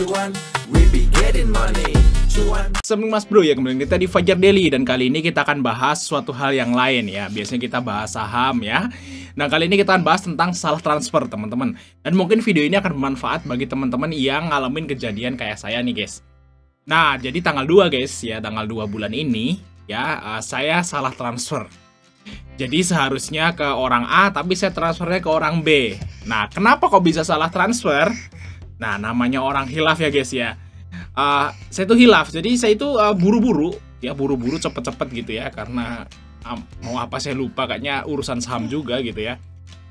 Cuan, we be getting money. Assalamualaikum Mas Bro, ya kembali kita di Fajar Daily. Dan kali ini kita akan bahas suatu hal yang lain ya. Biasanya kita bahas saham ya. Nah kali ini kita akan bahas tentang salah transfer teman-teman. Dan mungkin video ini akan bermanfaat bagi teman-teman yang ngalamin kejadian kayak saya nih guys. Nah jadi tanggal 2 guys ya, tanggal 2 bulan ini ya, saya salah transfer. Jadi seharusnya ke orang A tapi saya transfernya ke orang B. Nah kenapa kok bisa salah transfer? Nah namanya orang khilaf ya guys ya. Saya itu hilaf, jadi saya itu buru-buru cepet-cepet gitu ya, karena mau apa saya lupa, kayaknya urusan saham juga gitu ya.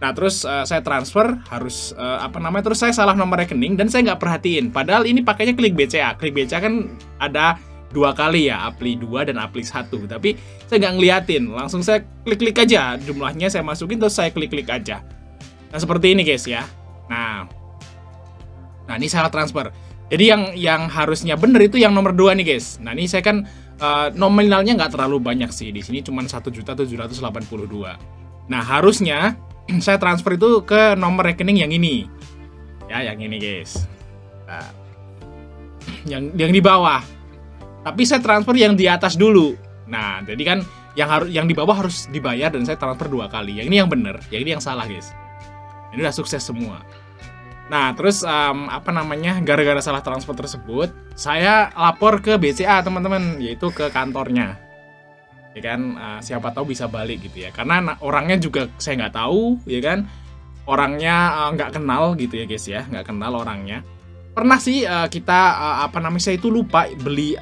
Nah terus saya transfer harus terus saya salah nomor rekening dan saya nggak perhatiin, padahal ini pakainya klik BCA. Klik BCA kan ada dua kali ya, apli 2 dan apli 1, tapi saya nggak ngeliatin, langsung saya klik-klik aja jumlahnya, saya masukin terus saya klik-klik aja. Nah seperti ini guys ya. Nah ini salah transfer. Jadi yang harusnya bener itu yang nomor 2 nih guys. Nah ini saya kan nominalnya nggak terlalu banyak sih di sini, cuma 1.782. Nah harusnya saya transfer itu ke nomor rekening yang ini, ya yang ini guys, nah, yang di bawah. Tapi saya transfer yang di atas dulu. Nah jadi kan yang di bawah harus dibayar dan saya transfer 2 kali. Yang ini yang bener, yang ini yang salah guys. Ini udah sukses semua. Nah terus gara-gara salah transfer tersebut saya lapor ke BCA teman-teman, yaitu ke kantornya ya kan, siapa tahu bisa balik gitu ya, karena orangnya juga saya nggak tahu ya kan, orangnya nggak kenal gitu ya guys ya, nggak kenal orangnya. Pernah sih saya itu lupa beli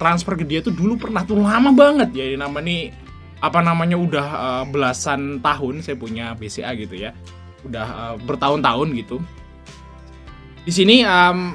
transfer ke dia tuh dulu, pernah tuh lama banget ya, udah belasan tahun saya punya BCA gitu ya, udah bertahun-tahun gitu. Di sini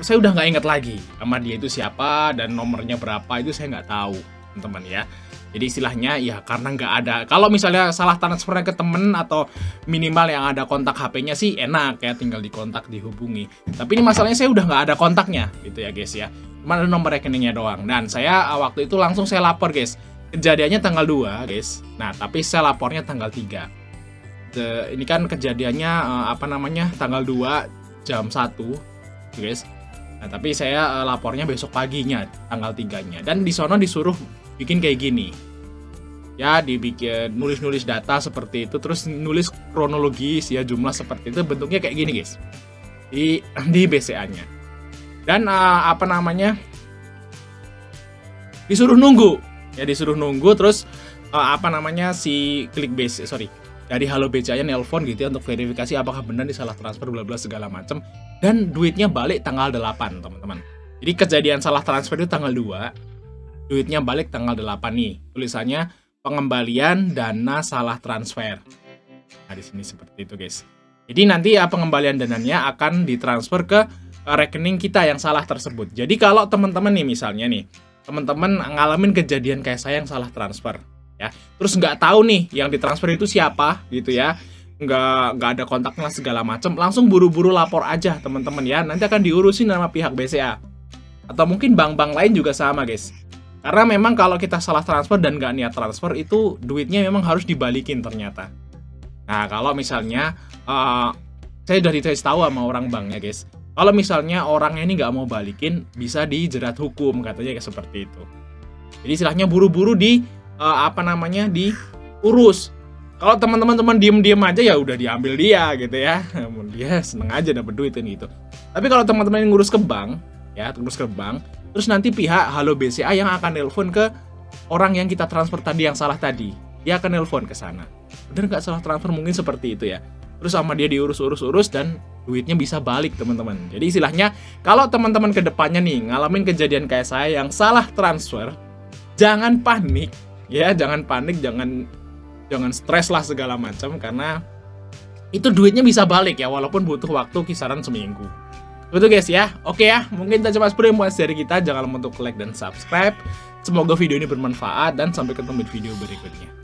saya udah nggak ingat lagi sama dia itu siapa dan nomornya berapa, itu saya nggak tahu teman-teman ya. Jadi istilahnya ya karena nggak ada, kalau misalnya salah transfernya ke temen atau minimal yang ada kontak HP-nya sih enak ya, tinggal dikontak, dihubungi. Tapi ini masalahnya saya udah nggak ada kontaknya gitu ya guys ya, cuma ada nomor rekeningnya doang. Dan saya waktu itu langsung saya lapor guys, kejadiannya tanggal 2 guys. Nah tapi saya lapornya tanggal 3. Ini kan kejadiannya tanggal 2 jam 1 guys. Nah tapi saya lapornya besok paginya tanggal 3-nya, dan di sono disuruh bikin kayak gini ya, dibikin nulis-nulis data seperti itu, terus nulis kronologis ya, jumlah seperti itu, bentuknya kayak gini guys di BCA-nya. Dan disuruh nunggu ya, terus dari Halo BCA-nya nelpon gitu ya, untuk verifikasi apakah benar di salah transfer bla bla segala macam, dan duitnya balik tanggal 8 teman-teman. Jadi kejadian salah transfer itu tanggal 2, duitnya balik tanggal 8 nih, tulisannya pengembalian dana salah transfer. Nah di sini seperti itu guys. Jadi nanti ya pengembalian dananya akan ditransfer ke rekening kita yang salah tersebut. Jadi kalau teman-teman nih misalnya nih, teman-teman ngalamin kejadian kayak saya yang salah transfer ya, terus nggak tahu nih yang ditransfer itu siapa gitu ya, nggak ada kontaknya segala macam, langsung buru-buru lapor aja teman-teman ya, nanti akan diurusin sama pihak BCA atau mungkin bank-bank lain juga sama guys. Karena memang kalau kita salah transfer dan nggak niat transfer itu duitnya memang harus dibalikin ternyata. Nah kalau misalnya saya udah dikasih tahu sama orang banknya guys, kalau misalnya orangnya ini nggak mau balikin bisa dijerat hukum katanya kayak seperti itu. Jadi istilahnya buru-buru diurus. Kalau teman-teman diem-diem aja ya udah diambil dia gitu ya, dia seneng aja dapet duitin gitu. Tapi kalau teman-teman ngurus ke bank ya, terus nanti pihak Halo BCA yang akan nelpon ke orang yang kita transfer tadi, yang salah tadi, dia akan nelpon ke sana, bener nggak salah transfer, mungkin seperti itu ya. Terus sama dia diurus-urus dan duitnya bisa balik teman-teman. Jadi istilahnya kalau teman-teman kedepannya nih ngalamin kejadian kayak saya yang salah transfer, jangan panik ya, jangan stres lah segala macam, karena itu duitnya bisa balik ya, walaupun butuh waktu kisaran seminggu. Betul guys ya. Oke ya, mungkin itu cuma seperti buat seri kita, jangan lupa untuk like dan subscribe. Semoga video ini bermanfaat dan sampai ketemu di video berikutnya.